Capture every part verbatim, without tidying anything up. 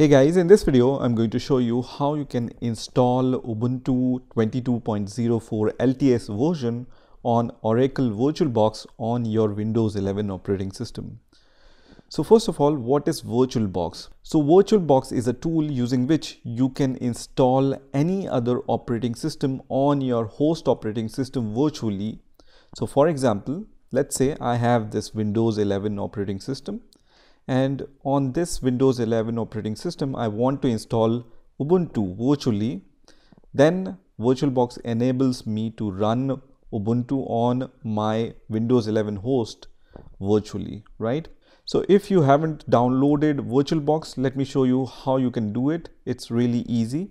Hey guys, in this video I'm going to show you how you can install Ubuntu twenty-two point oh four L T S version on Oracle VirtualBox on your Windows eleven operating system. So first of all, what is VirtualBox? So VirtualBox is a tool using which you can install any other operating system on your host operating system virtually. So for example, let's say I have this Windows eleven operating system. And on this Windows eleven operating system, I want to install Ubuntu virtually. Then VirtualBox enables me to run Ubuntu on my Windows eleven host virtually, right? So if you haven't downloaded VirtualBox, let me show you how you can do it. It's really easy.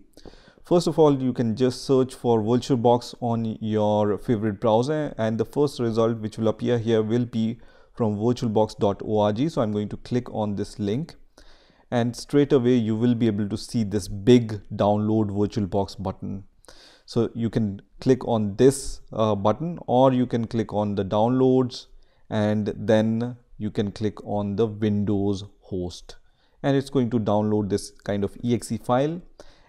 First of all, you can just search for VirtualBox on your favorite browser, and the first result which will appear here will be from virtualbox dot org. So I'm going to click on this link and straight away you will be able to see this big download VirtualBox button. So you can click on this uh, button, or you can click on the downloads and then you can click on the Windows host, and it's going to download this kind of E X E file.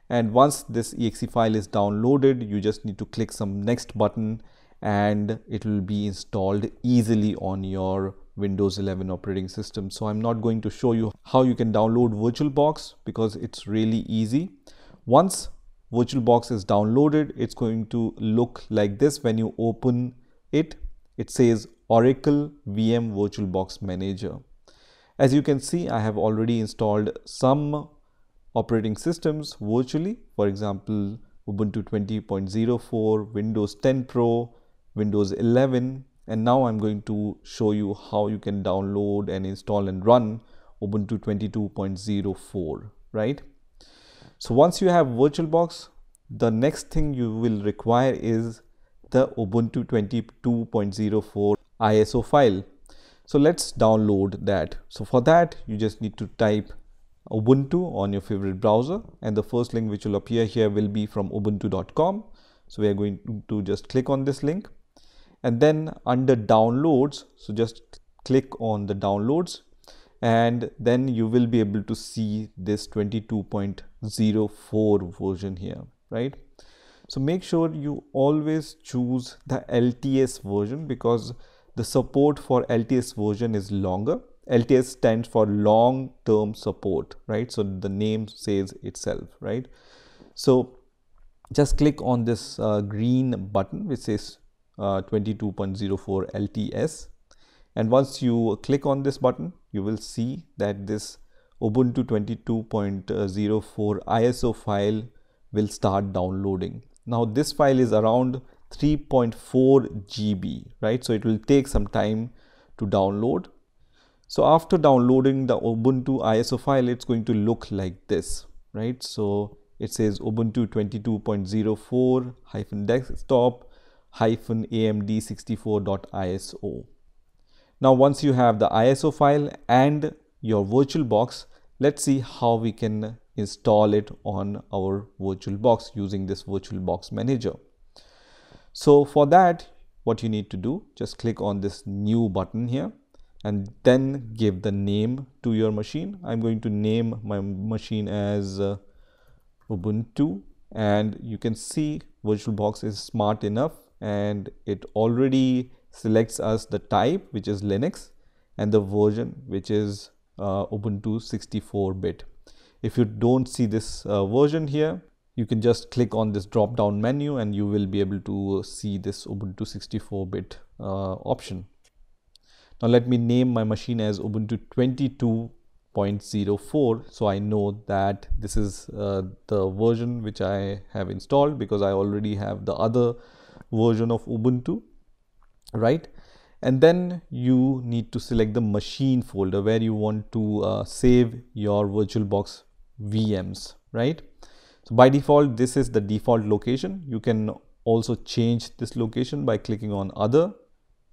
And once this E X E file is downloaded, you just need to click some next button and it will be installed easily on your Windows eleven operating system. So I'm not going to show you how you can download VirtualBox because it's really easy. Once VirtualBox is downloaded, it's going to look like this. When you open it, it says Oracle V M VirtualBox Manager. As you can see, I have already installed some operating systems virtually. For example, Ubuntu twenty point oh four, Windows ten Pro, Windows eleven, and now I'm going to show you how you can download and install and run Ubuntu twenty-two point oh four, right? So once you have VirtualBox, the next thing you will require is the Ubuntu twenty-two point oh four I S O file. So let's download that. So for that, you just need to type Ubuntu on your favorite browser, and the first link which will appear here will be from ubuntu dot com. So we are going to just click on this link, and then under downloads, so just click on the downloads, and then you will be able to see this twenty-two point oh four version here, right? So make sure you always choose the L T S version because the support for L T S version is longer. L T S stands for long-term support, right? So the name says itself, right? So just click on this uh, green button which says uh, twenty-two point oh four L T S, and once you click on this button, you will see that this Ubuntu twenty-two point oh four I S O file will start downloading. Now this file is around three point four G B, right? So it will take some time to download. So after downloading the Ubuntu I S O file, it's going to look like this, right? So it says Ubuntu twenty-two point oh four hyphen desktop hyphen A M D sixty-four dot I S O. Now, once you have the I S O file and your VirtualBox, let's see how we can install it on our VirtualBox using this VirtualBox Manager. So for that, what you need to do, just click on this new button here, and then give the name to your machine. I'm going to name my machine as uh, Ubuntu, and you can see VirtualBox is smart enough and it already selects us the type which is Linux and the version which is uh, Ubuntu sixty-four bit. If you don't see this uh, version here, you can just click on this drop down menu and you will be able to see this Ubuntu sixty-four bit uh, option. Now let me name my machine as Ubuntu twenty-two point oh four, so I know that this is uh, the version which I have installed because I already have the other version of Ubuntu, right? And then you need to select the machine folder where you want to uh, save your VirtualBox V Ms, right? So by default, this is the default location. You can also change this location by clicking on other,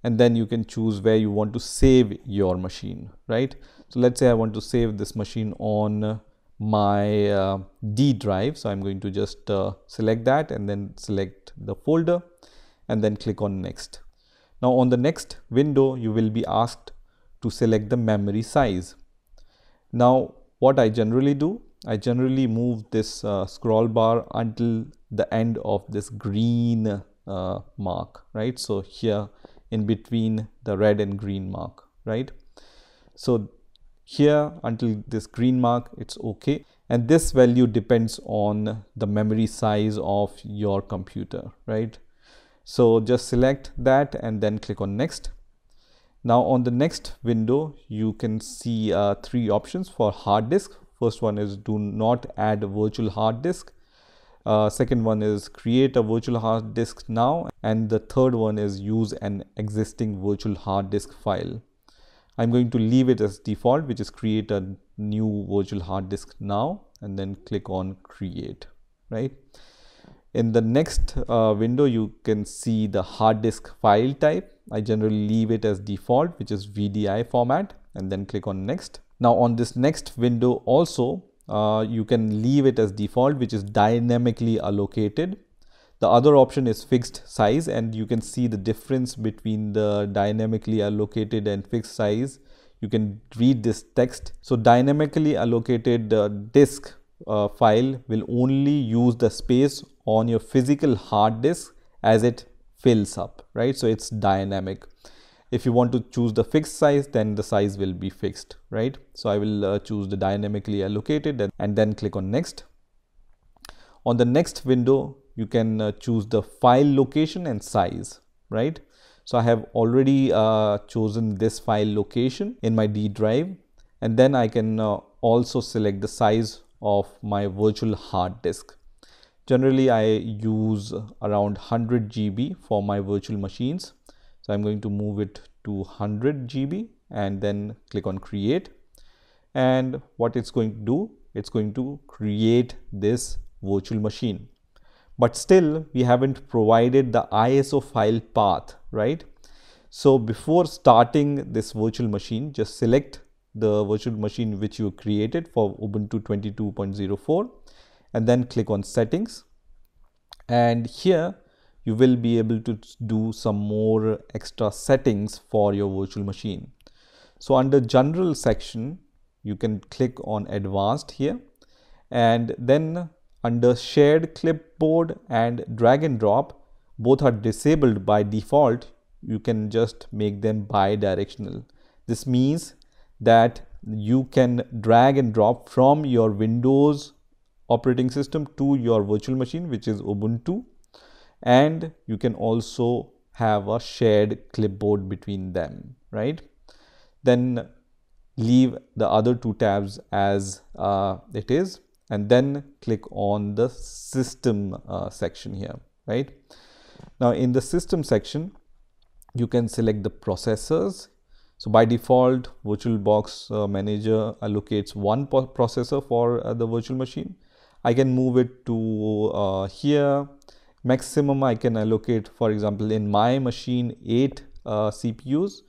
and then you can choose where you want to save your machine, right? So let's say I want to save this machine on my uh, D drive. So I'm going to just uh, select that and then select the folder and then click on next. Now on the next window, you will be asked to select the memory size. Now what I generally do I generally move this uh, scroll bar until the end of this green uh, mark, right? So here in between the red and green mark, right? So here until this green mark, it's okay. And this value depends on the memory size of your computer, right? So just select that and then click on next. Now on the next window, you can see uh, three options for hard disk. First one is do not add a virtual hard disk. Uh, second one is create a virtual hard disk now. And the third one is use an existing virtual hard disk file. I'm going to leave it as default, which is create a new virtual hard disk now, and then click on create, right? In the next uh, window, you can see the hard disk file type. I generally leave it as default, which is V D I format, and then click on next. Now on this next window also, uh, you can leave it as default, which is dynamically allocated. The other option is fixed size, and you can see the difference between the dynamically allocated and fixed size. You can read this text. So dynamically allocated uh, disk uh, file will only use the space on your physical hard disk as it fills up, right? So it's dynamic. If you want to choose the fixed size, then the size will be fixed, right? So I will uh, choose the dynamically allocated and, and then click on next. On the next window, you can uh, choose the file location and size, right? So I have already uh, chosen this file location in my D drive, and then I can uh, also select the size of my virtual hard disk. Generally, I use around one hundred G B for my virtual machines. So I'm going to move it to one hundred G B and then click on create. And what it's going to do, it's going to create this virtual machine. But still, we haven't provided the I S O file path, right? So before starting this virtual machine, just select the virtual machine which you created for Ubuntu twenty-two point oh four and then click on settings. And here you will be able to do some more extra settings for your virtual machine. So under general section, you can click on advanced here, and then under shared clipboard and drag and drop, both are disabled by default. You can just make them bi-directional. This means that you can drag and drop from your Windows operating system to your virtual machine, which is Ubuntu, and you can also have a shared clipboard between them, right? Then leave the other two tabs as uh, it is, and then click on the system uh, section here, right? Now in the system section, you can select the processors. So by default, VirtualBox uh, manager allocates one processor for uh, the virtual machine. I can move it to uh, here. Maximum I can allocate, for example, in my machine, eight uh, C P Us,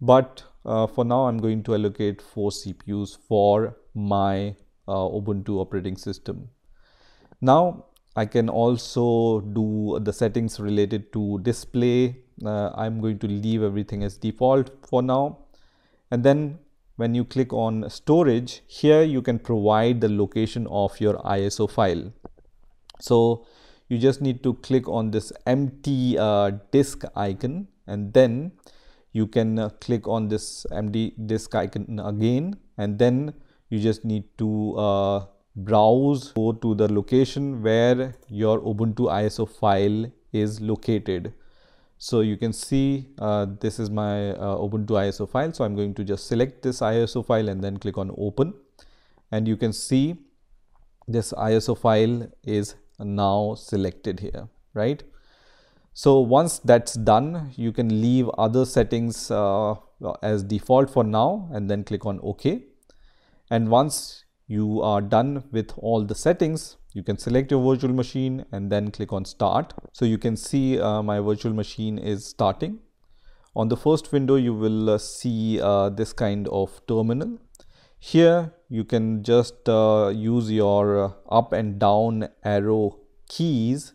but uh, for now I'm going to allocate four C P Us for my Uh, Ubuntu operating system. Now I can also do the settings related to display. Uh, I'm going to leave everything as default for now. And then when you click on storage, here you can provide the location of your I S O file. So you just need to click on this empty uh, disk icon, and then you can uh, click on this empty disk icon again, and then you just need to uh, browse, go to the location where your Ubuntu I S O file is located. So you can see uh, this is my uh, Ubuntu I S O file. So I'm going to just select this I S O file and then click on open. And you can see this I S O file is now selected here, right? So once that's done, you can leave other settings uh, as default for now and then click on OK. And once you are done with all the settings, you can select your virtual machine and then click on start. So you can see uh, my virtual machine is starting. On the first window, you will uh, see uh, this kind of terminal. Here you can just uh, use your up and down arrow keys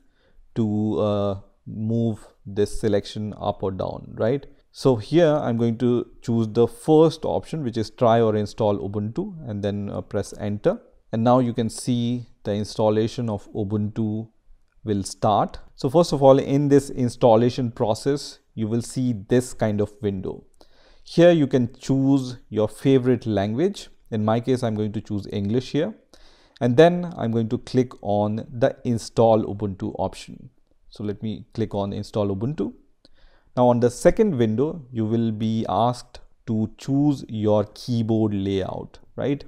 to uh, move this selection up or down, right? So here I'm going to choose the first option, which is try or install Ubuntu, and then uh, press enter, And now you can see the installation of Ubuntu will start. So first of all, in this installation process, you will see this kind of window. Here you can choose your favorite language. In my case, I'm going to choose English here. And then I'm going to click on the Install Ubuntu option. So let me click on Install Ubuntu. Now on the second window, you will be asked to choose your keyboard layout, right?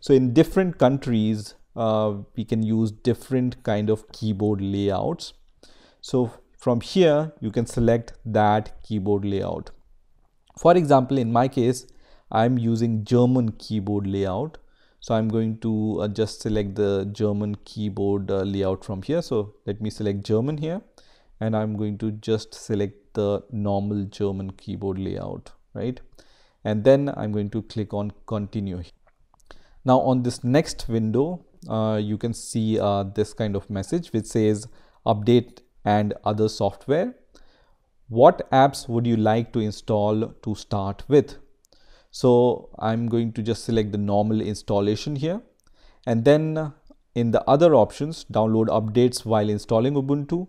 So in different countries, uh, we can use different kind of keyboard layouts. So from here, you can select that keyboard layout. For example, in my case, I'm using German keyboard layout. So I'm going to uh, just select the German keyboard uh, layout from here. So let me select German here, and I'm going to just select the normal German keyboard layout, right? And then I'm going to click on continue. Now on this next window, uh, you can see uh, this kind of message which says update and other software. What apps would you like to install to start with? So I'm going to just select the normal installation here, and then in the other options, download updates while installing Ubuntu.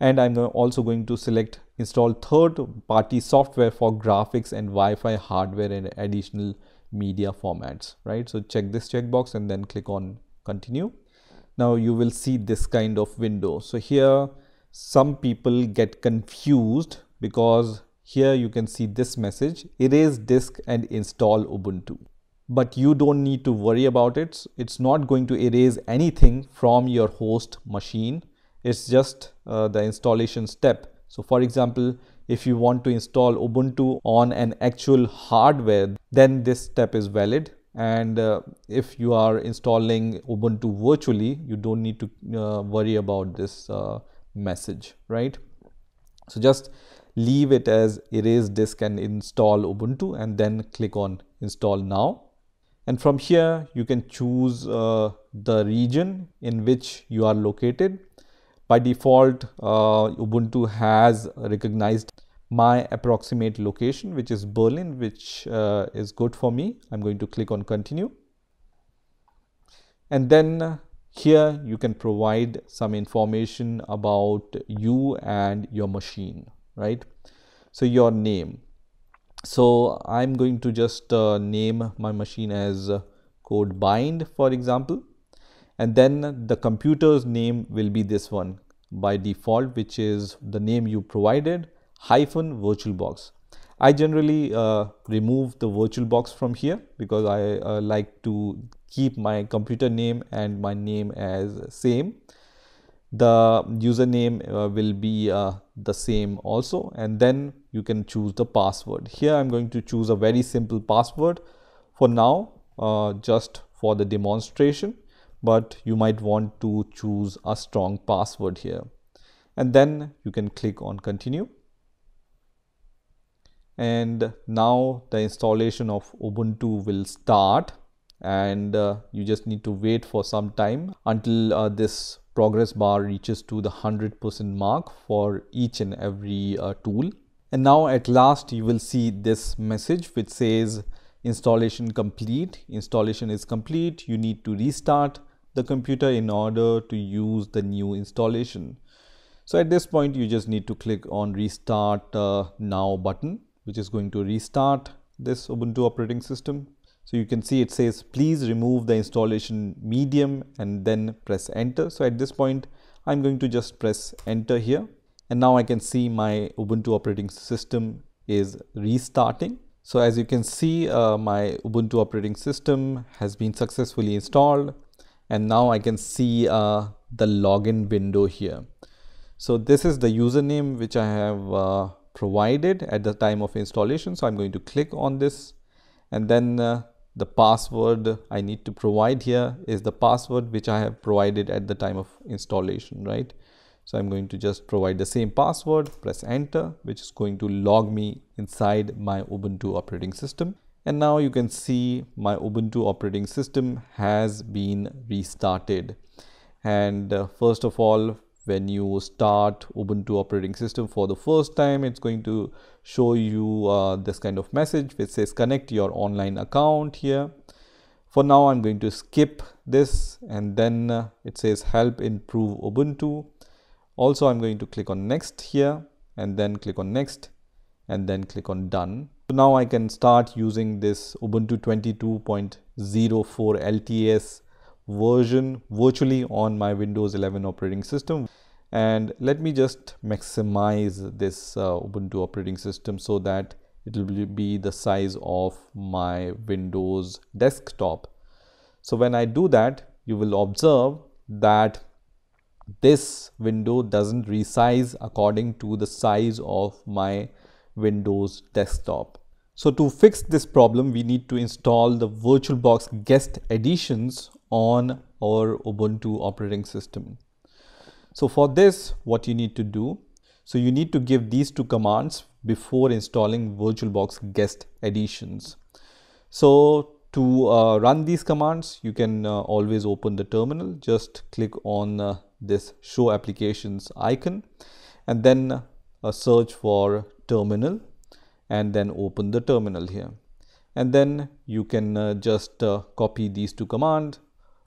And I'm also going to select install third-party software for graphics and Wi-Fi hardware and additional media formats, right? So check this checkbox and then click on continue. Now you will see this kind of window. So here some people get confused because here you can see this message, erase disk and install Ubuntu. But you don't need to worry about it. It's not going to erase anything from your host machine. It's just uh, the installation step. So for example, if you want to install Ubuntu on an actual hardware, then this step is valid. And uh, if you are installing Ubuntu virtually, you don't need to uh, worry about this uh, message, right? So just leave it as erase disk and install Ubuntu, and then click on install now. And from here, you can choose uh, the region in which you are located. By default, uh, Ubuntu has recognized my approximate location, which is Berlin, which uh, is good for me. I'm going to click on continue. And then here you can provide some information about you and your machine, right? So your name. So I'm going to just uh, name my machine as CodeBind, for example. And then the computer's name will be this one by default, which is the name you provided, hyphen VirtualBox. I generally uh, remove the VirtualBox from here because I uh, like to keep my computer name and my name as same. The username uh, will be uh, the same also. And then you can choose the password. Here I'm going to choose a very simple password for now, uh, just for the demonstration. But you might want to choose a strong password here. And then you can click on continue. And now the installation of Ubuntu will start, and uh, you just need to wait for some time until uh, this progress bar reaches to the one hundred percent mark for each and every uh, tool. And now at last you will see this message which says installation complete. Installation is complete. You need to restart the computer in order to use the new installation. So at this point, you just need to click on restart uh, now button, which is going to restart this Ubuntu operating system. So you can see it says, please remove the installation medium, and then press enter. So at this point, I'm going to just press enter here. And now I can see my Ubuntu operating system is restarting. So as you can see, uh, my Ubuntu operating system has been successfully installed, and now I can see uh, the login window here. So this is the username which I have uh, provided at the time of installation. So I'm going to click on this, and then uh, the password I need to provide here is the password which I have provided at the time of installation, right? So I'm going to just provide the same password, press enter, which is going to log me inside my Ubuntu operating system. And now you can see my Ubuntu operating system has been restarted. And uh, first of all, when you start Ubuntu operating system for the first time, it's going to show you uh, this kind of message which says connect your online account here. For now, I'm going to skip this, and then uh, it says help improve Ubuntu. Also, I'm going to click on next here, and then click on next, and then click on done. So now I can start using this Ubuntu twenty-two point oh four L T S version virtually on my Windows eleven operating system. And let me just maximize this uh, Ubuntu operating system so that it will be the size of my Windows desktop. So when I do that, you will observe that this window doesn't resize according to the size of my Windows desktop. So to fix this problem, we need to install the VirtualBox guest editions on our Ubuntu operating system. So for this, what you need to do, so you need to give these two commands before installing VirtualBox guest editions. So to uh, run these commands, you can uh, always open the terminal. Just click on uh, this show applications icon, and then uh, search for terminal, and then open the terminal here. And then you can uh, just uh, copy these two commands.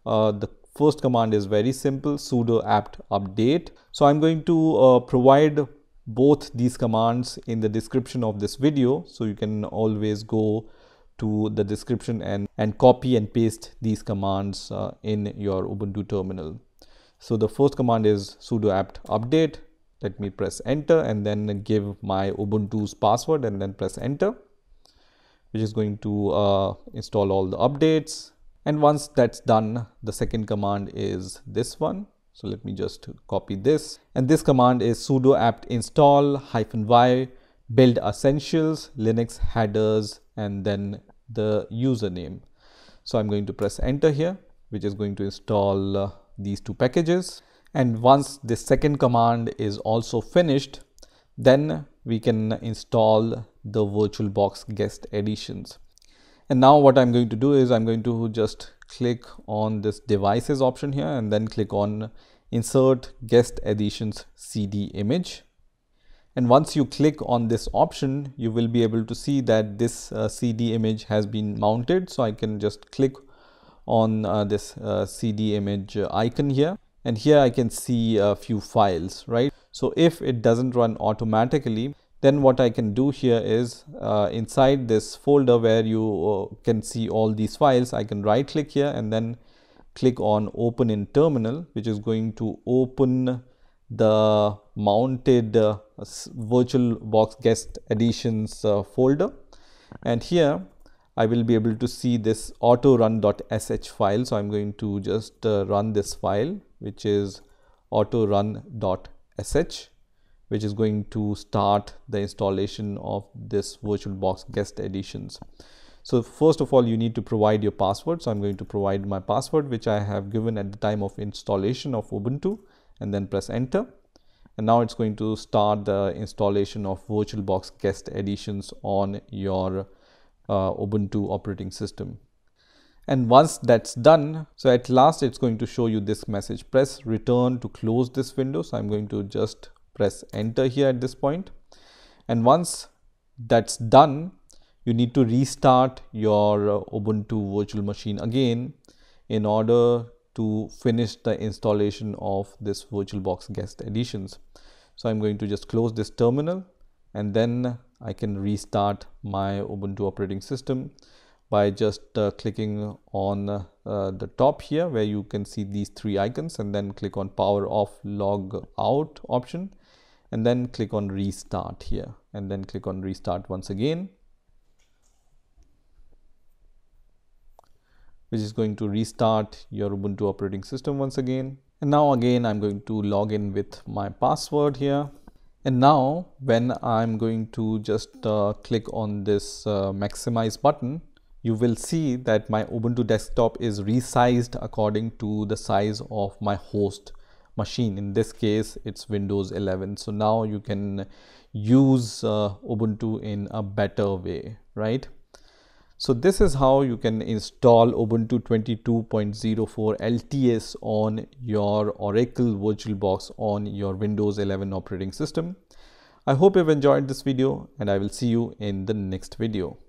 Uh, the first command is very simple, sudo apt update. So I'm going to uh, provide both these commands in the description of this video, so you can always go to the description and, and copy and paste these commands uh, in your Ubuntu terminal. So the first command is sudo apt update. Let me press enter and then give my Ubuntu's password and then press enter, which is going to uh, install all the updates. And once that's done, the second command is this one. So let me just copy this. And this command is sudo apt install hyphen y build essentials Linux headers and then the username. So I'm going to press enter here, which is going to install uh, these two packages. And once this second command is also finished, then we can install the VirtualBox guest editions. And now what I'm going to do is I'm going to just click on this devices option here and then click on insert guest editions C D image. And once you click on this option, you will be able to see that this uh, C D image has been mounted. So I can just click on uh, this uh, C D image icon here, and here I can see a few files, right? So if it doesn't run automatically, then what I can do here is uh, inside this folder where you uh, can see all these files, I can right click here and then click on open in terminal, which is going to open the mounted uh, VirtualBox guest editions uh, folder. And here I will be able to see this autorun.sh file. So I'm going to just uh, run this file, which is autorun.sh, which is going to start the installation of this VirtualBox guest editions. So first of all, you need to provide your password. So I'm going to provide my password, which I have given at the time of installation of Ubuntu, and then press enter. And now it's going to start the installation of VirtualBox guest editions on your uh, Ubuntu operating system. And once that's done, so at last it's going to show you this message, press return to close this window. So I'm going to just press enter here at this point. And once that's done, you need to restart your Ubuntu virtual machine again in order to finish the installation of this VirtualBox guest editions. So I'm going to just close this terminal, and then I can restart my Ubuntu operating system by just uh, clicking on uh, the top here where you can see these three icons, and then click on power off log out option, and then click on restart here, and then click on restart once again, which is going to restart your Ubuntu operating system once again. And now again, I'm going to log in with my password here. And now when I'm going to just uh, click on this uh, maximize button, you will see that my Ubuntu desktop is resized according to the size of my host machine. In this case, it's Windows eleven. So now you can use uh, Ubuntu in a better way, right? So this is how you can install Ubuntu twenty-two point oh four L T S on your Oracle VirtualBox on your Windows eleven operating system. I hope you've enjoyed this video, and I will see you in the next video.